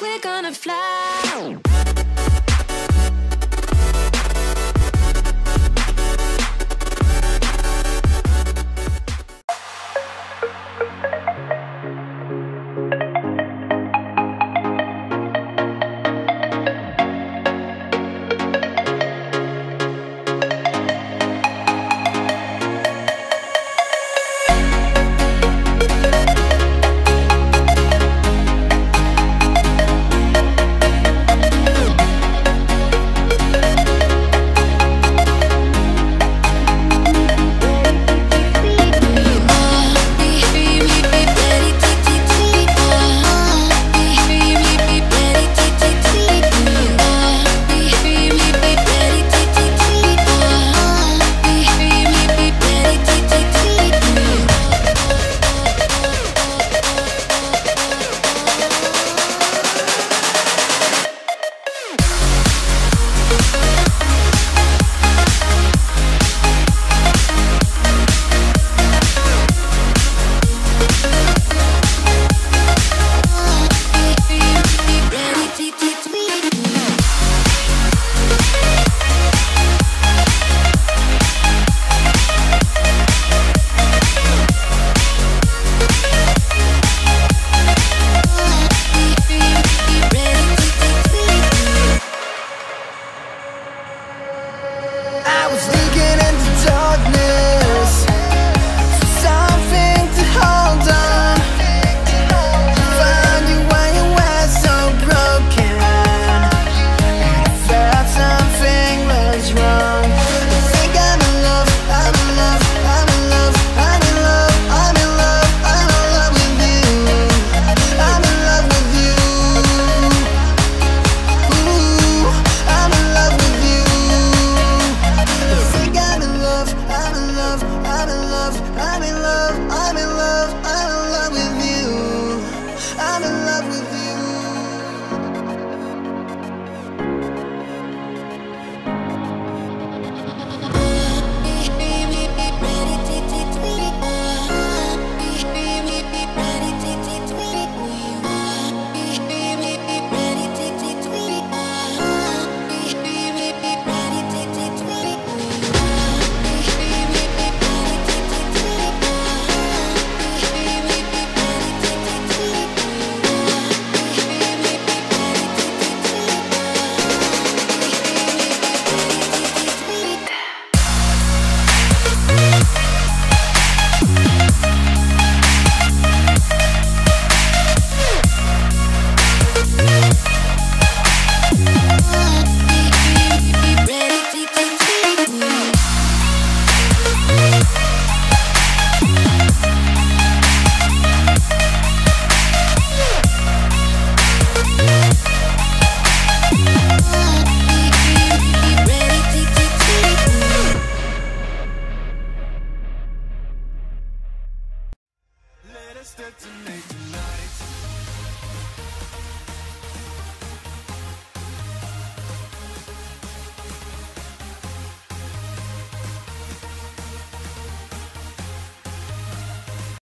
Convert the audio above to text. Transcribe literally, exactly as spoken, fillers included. we're gonna fly.